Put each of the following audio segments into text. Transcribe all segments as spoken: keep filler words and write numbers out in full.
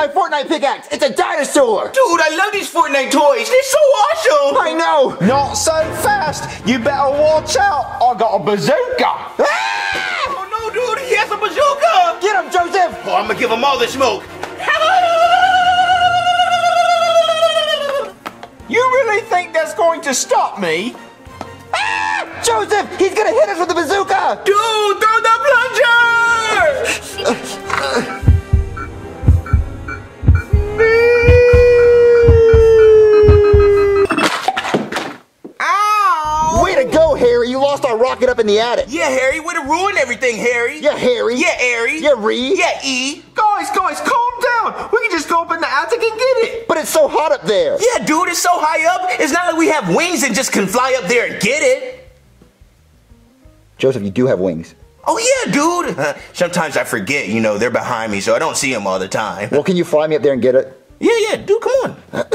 my Fortnite pickaxe. It's a dinosaur. Dude, I love these Fortnite toys. They're so awesome. I know. Not so fast. You better watch out. I got a bazooka. Ah! Oh no, dude. He has a bazooka. Get him, Joseph. Oh, I'm gonna give him all the smoke. You really think that's going to stop me? Ah! Joseph, he's gonna hit us with the bazooka! Dude, throw the plunger! Ow! Way to go, Harry! You lost our rocket up in the attic. Yeah, Harry, way to ruin everything, Harry. Yeah, Harry. Yeah, Harry. Yeah, Ree. Yeah, E. Guys, guys, calm down. We can just go up in the attic and get it. But it's so hot up there. Yeah, dude, it's so high up. It's not like we have wings and just can fly up there and get it. Joseph, you do have wings. Oh, yeah, dude. Uh, sometimes I forget, you know, they're behind me, so I don't see them all the time. Well, can you fly me up there and get it? Yeah, yeah, dude, come on.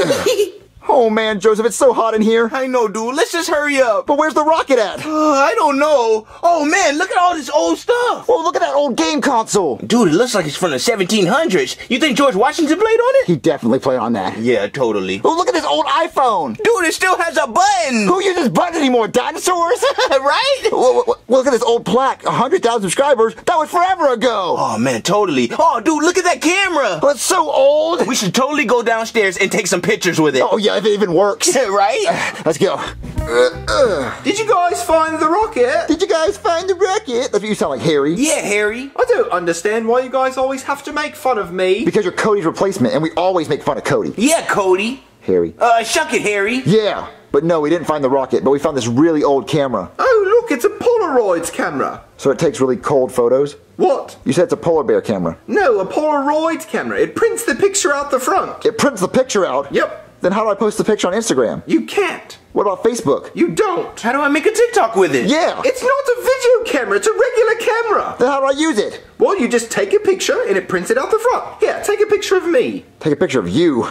Oh, man, Joseph, it's so hot in here. I know, dude. Let's just hurry up. But where's the rocket at? Uh, I don't know. Oh, man, look at all this old stuff. Well, look at that old game console. Dude, it looks like it's from the seventeen hundreds. You think George Washington played on it? He definitely played on that. Yeah, totally. Oh, look at this old iPhone. Dude, it still has a button. Who uses buttons anymore? Dinosaurs? Right? Well, well, well, look at this old plaque. one hundred thousand subscribers. That was forever ago. Oh, man, totally. Oh, dude, look at that camera. Oh, it's so old. We should totally go downstairs and take some pictures with it. Oh, yeah, if it even works. Right? Uh, let's go. Uh, uh. Did you guys find the rocket? Did you guys find the rocket? That's what you sound like, Harry. Yeah, Harry. I don't understand why you guys always have to make fun of me. Because you're Cody's replacement, and we always make fun of Cody. Yeah, Cody. Harry. Uh, shuck it, Harry. Yeah. But no, we didn't find the rocket, but we found this really old camera. Oh, look, it's a Polaroid camera. So it takes really cold photos? What? You said it's a polar bear camera. No, a Polaroid camera. It prints the picture out the front. It prints the picture out? Yep. Then how do I post the picture on Instagram? You can't. What about Facebook? You don't. How do I make a TikTok with it? Yeah. It's not a video camera. It's a regular camera. Then how do I use it? Well, you just take a picture and it prints it out the front. Yeah, take a picture of me. Take a picture of you.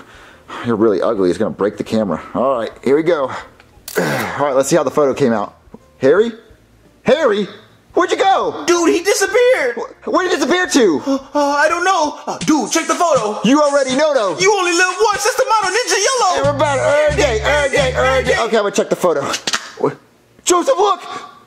You're really ugly. It's going to break the camera. All right, here we go. All right, let's see how the photo came out. Harry? Harry? Where'd you go? Dude, he disappeared. Where did he disappear to? Uh, I don't know. Uh, dude, check the photo. You already know, though. You only live once. It's the motto, Ninja Yellow. Everybody, every day, every day, every day. Okay, I'm going to check the photo. What? Joseph, look.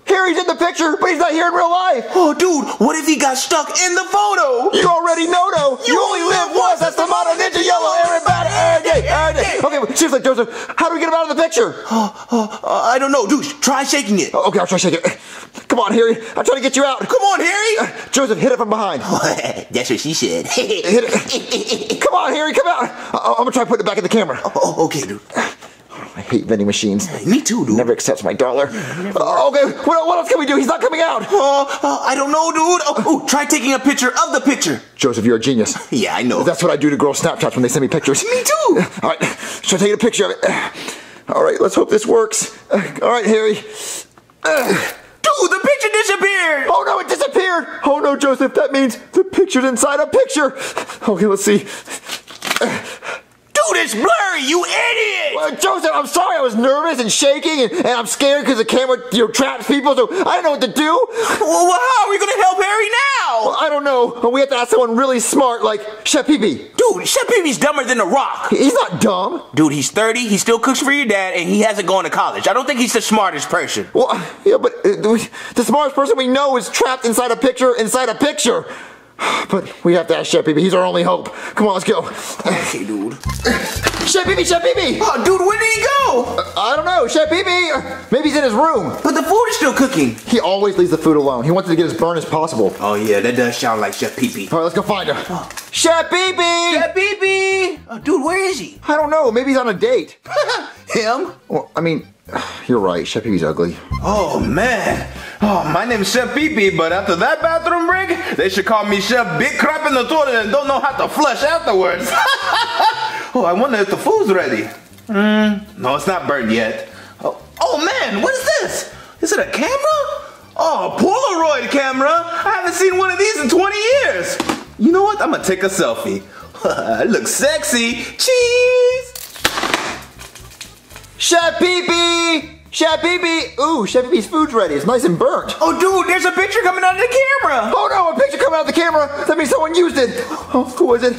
Harry's in the picture, but he's not here in real life. Oh, dude, what if he got stuck in the photo? You already know, though. You, you only live once. That's the motto, Ninja Yellow. Everybody, every day, every day. Okay, well, seriously, Joseph, how do we get him out of the picture? Uh, uh, uh, I don't know. Dude, try shaking it. Okay, I'll try shaking it. Come on, Harry. I'm trying to get you out. Come on, Harry. Uh, Joseph, hit it from behind. That's what she said. Hit it. Come on, Harry. Come out. Uh, I'm going to try putting it back in the camera. Oh, okay, dude. I hate vending machines. Me too, dude. Never accepts my dollar. Uh, okay, what, what else can we do? He's not coming out. Uh, uh, I don't know, dude. Oh, ooh, try taking a picture of the picture. Joseph, you're a genius. Yeah, I know. That's what I do to girls' Snapchats when they send me pictures. Me too. All right, try taking a picture of it. All right, let's hope this works. All right, Harry. Uh, Dude, the picture disappeared! Oh no, it disappeared! Oh no, Joseph, that means the picture's inside a picture! Okay, let's see. Dude, it's blurry, you idiot! Well, Joseph, I'm sorry, I was nervous and shaking, and, and I'm scared because the camera, you know, traps people, so I don't know what to do! Well, how are we gonna help Harry now? Well, I don't know, but we have to ask someone really smart, like Chef Pee-Pee. Dude, Chef Pee-Pee's dumber than The Rock. He's not dumb. Dude, he's thirty, he still cooks for your dad, and he hasn't gone to college. I don't think he's the smartest person. Well, yeah, but uh, the smartest person we know is trapped inside a picture, inside a picture. But we have to ask Chef Pee-Pee. He's our only hope. Come on, let's go. Okay, dude. Chef Pee-Pee, Chef Pee-Pee. Oh, dude, where did he go? Uh, I don't know. Chef Pee-Pee. Maybe he's in his room. But the food is still cooking. He always leaves the food alone. He wants it to get as burned as possible. Oh, yeah, that does sound like Chef Pee-Pee. All right, let's go find him. Oh. Chef Pee-Pee. Chef Pee-Pee. Oh, dude, where is he? I don't know. Maybe he's on a date. Him? Well, I mean, you're right. Chef Pee-Pee's ugly. Oh, man. Oh, my name is Chef Pee-Pee, but after that bathroom break, they should call me Chef Big Crap in the Toilet and don't know how to flush afterwards. Oh, I wonder if the food's ready. Mm, no, it's not burnt yet. Oh, oh, man, what is this? Is it a camera? Oh, a Polaroid camera. I haven't seen one of these in twenty years. You know what? I'm going to take a selfie. I look sexy. Cheese. Chef Pee-Pee. Chef Pee-Pee! Ooh, Chef Pee-Pee's food's ready. It's nice and burnt. Oh, dude, there's a picture coming out of the camera. Oh, no, a picture coming out of the camera. That means someone used it. Oh, who was it?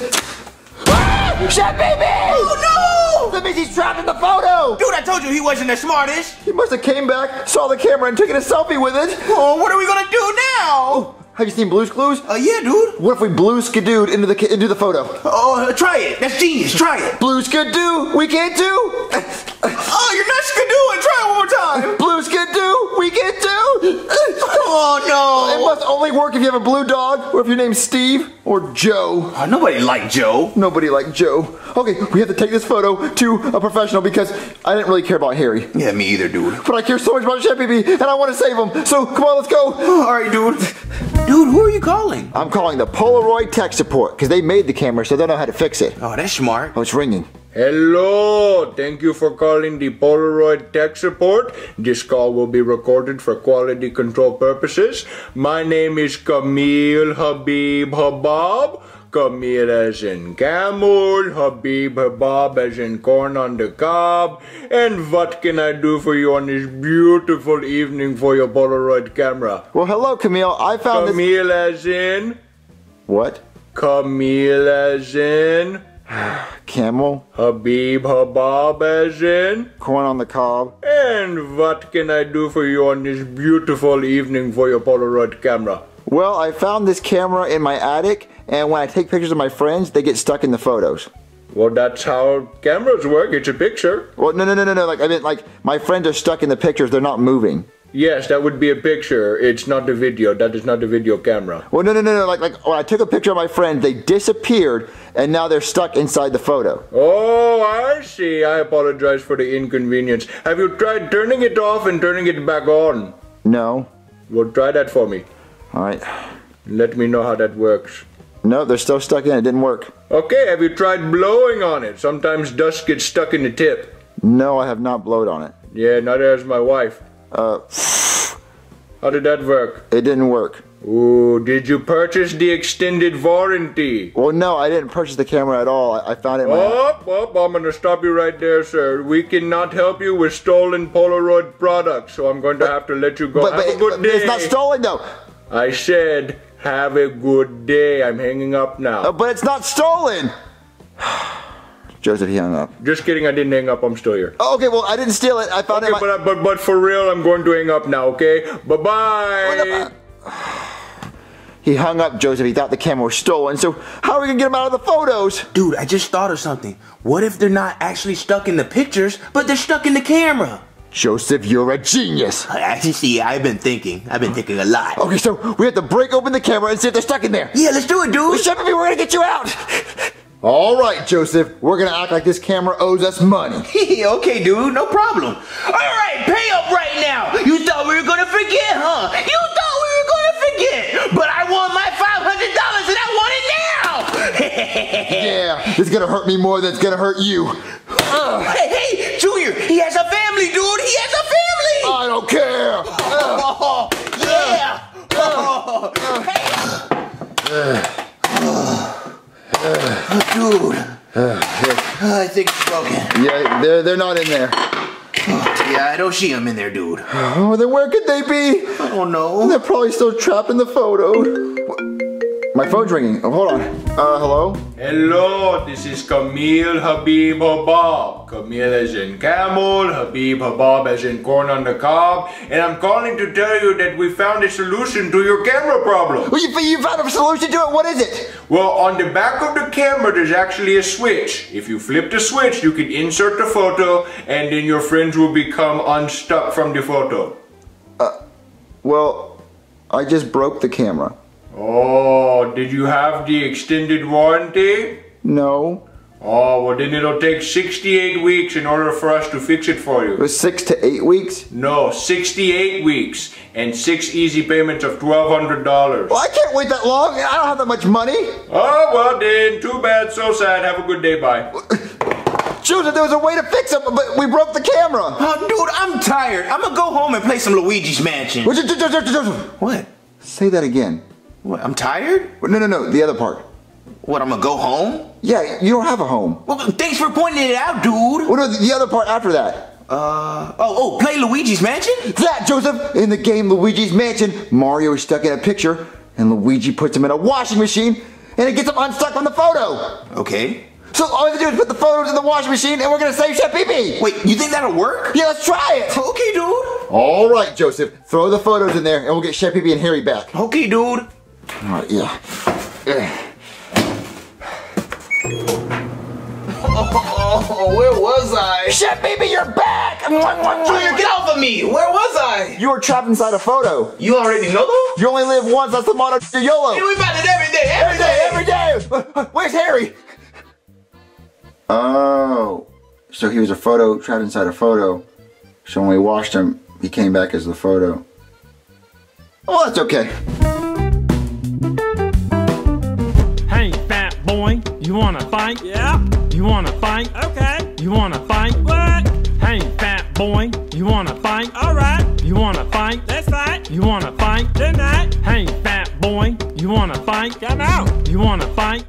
Ah! Chef Pee-Pee! Oh no! That means he's trapped in the photo! Dude, I told you he wasn't the smartest! He must have came back, saw the camera, and took a selfie with it! Oh, what are we gonna do now? Oh, have you seen Blue's Clues? Uh, yeah, dude! What if we Blue Skadoo'd into the, into the photo? Oh, uh, try it! That's genius, try it! Blue Skadoo, we can't do! Oh, you're not skadooing! Try it one more time! Blue Skadoo, we can't do! Oh, no! It must only work if you have a blue dog, or if your name's Steve, or Joe. Uh, nobody liked Joe. Nobody liked Joe. Okay, we have to take this photo to a professional because I didn't really care about Harry. Yeah, me either, dude. But I care so much about Chef Pee-Pee, and I want to save him, so come on, let's go! Alright, dude. Dude, who are you calling? I'm calling the Polaroid tech support because they made the camera, so they know how to fix it. Oh, that's smart. Oh, it's ringing. Hello, thank you for calling the Polaroid tech support. This call will be recorded for quality control purposes. My name is Camille Habib Habab. Camille as in camel, Habib Habab as in corn on the cob. And what can I do for you on this beautiful evening for your Polaroid camera? Well, hello, Camille. I found this... Camille as in... What? Camille as in... Camel. Habib Habab as in... Corn on the cob. And what can I do for you on this beautiful evening for your Polaroid camera? Well, I found this camera in my attic, and when I take pictures of my friends, they get stuck in the photos. Well, that's how cameras work. It's a picture. Well, no, no, no, no, no. Like, I mean, like, my friends are stuck in the pictures. They're not moving. Yes, that would be a picture. It's not the video. That is not the video camera. Well, no, no, no, no. Like, like, when I took a picture of my friend, they disappeared, and now they're stuck inside the photo. Oh, I see. I apologize for the inconvenience. Have you tried turning it off and turning it back on? No. Well, try that for me. All right. Let me know how that works. No, they're still stuck in. It didn't work. Okay, have you tried blowing on it? Sometimes dust gets stuck in the tip. No, I have not blowed on it. Yeah, neither has my wife. Uh, How did that work? It didn't work. Ooh, did you purchase the extended warranty? Well, no, I didn't purchase the camera at all. I, I found it in my... Up, up, I'm going to stop you right there, sir. We cannot help you with stolen Polaroid products, so I'm going to but, have to let you go. But, have but, a good but day. It's not stolen, though. I said... Have a good day. I'm hanging up now. Uh, but it's not stolen. Joseph, he hung up. Just kidding. I didn't hang up. I'm still here. Oh, okay, well, I didn't steal it. I found okay, it. But, I, but, but for real, I'm going to hang up now, okay? Bye-bye. He hung up, Joseph. He thought the camera was stolen. So how are we going to get him out of the photos? Dude, I just thought of something. What if they're not actually stuck in the pictures, but they're stuck in the camera? Joseph, you're a genius. You see, I've been thinking. I've been thinking a lot. Okay, so we have to break open the camera and see if they're stuck in there. Yeah, let's do it, dude. Well, Chef Pee-Pee, we're going to get you out. All right, Joseph. We're going to act like this camera owes us money. Okay, dude. No problem. All right, pay up right now. You thought we were going to forget, huh? You thought we were going to forget. But I want my five hundred dollars and I want it now. Yeah, it's going to hurt me more than it's going to hurt you. Uh. Hey, hey, Junior, he has a family, dude. He has a family. I don't care. Oh, uh, yeah. Uh, uh, hey. Uh, oh, uh, dude. Uh, yeah. I think it's broken. Yeah, they're, they're not in there. Yeah, I don't see them in there, dude. Oh, then where could they be? I don't know. They're probably still trapped in the photo. My phone's ringing. Oh, hold on. Uh, hello? Hello, this is Camille Habib Habab. Camille as in camel, Habib Habab as in corn on the cob. And I'm calling to tell you that we found a solution to your camera problem. Well, you, you found a solution to it? What is it? Well, on the back of the camera, there's actually a switch. If you flip the switch, you can insert the photo, and then your friends will become unstuck from the photo. Uh, well, I just broke the camera. Oh, did you have the extended warranty? No. Oh, well then it'll take sixty-eight weeks in order for us to fix it for you. It was six to eight weeks? No, sixty-eight weeks and six easy payments of twelve hundred dollars. Well, I can't wait that long. I don't have that much money. Oh, well then, too bad, so sad. Have a good day, bye. Joseph, there was a way to fix it, but we broke the camera. Oh, dude, I'm tired. I'm gonna go home and play some Luigi's Mansion. What? Say that again. What, I'm tired? No, no, no, the other part. What, I'm gonna go home? Yeah, you don't have a home. Well, thanks for pointing it out, dude. What, no, the other part after that? Uh, oh, oh, play Luigi's Mansion? That, Joseph! In the game Luigi's Mansion, Mario is stuck in a picture, and Luigi puts him in a washing machine, and it gets him unstuck from the photo! Okay. So all we have to do is put the photos in the washing machine and we're gonna save Chef Pee-Pee. Wait, you think that'll work? Yeah, let's try it. Okay, dude. All right, Joseph, throw the photos in there and we'll get Chef Pee-Pee and Harry back. Okay, dude. All right, yeah. yeah. Oh, oh, where was I? Chef Pee-Pee, you're back! Junior, get off of me! Where was I? You were trapped inside a photo. You already know though? You only live once, that's the motto to YOLO. Hey, we find it every day, every, every day, every day! Where's Harry? Oh, so he was a photo, trapped inside a photo. So when we washed him, he came back as the photo. Well, that's okay. Hey, fat boy, you wanna fight? Yeah. You wanna fight? Okay. You wanna fight? What? Hey, fat boy, you wanna fight? Alright. You wanna fight? Let's fight. You wanna fight? Tonight. Hey, fat boy, you wanna fight? Come out. You wanna fight?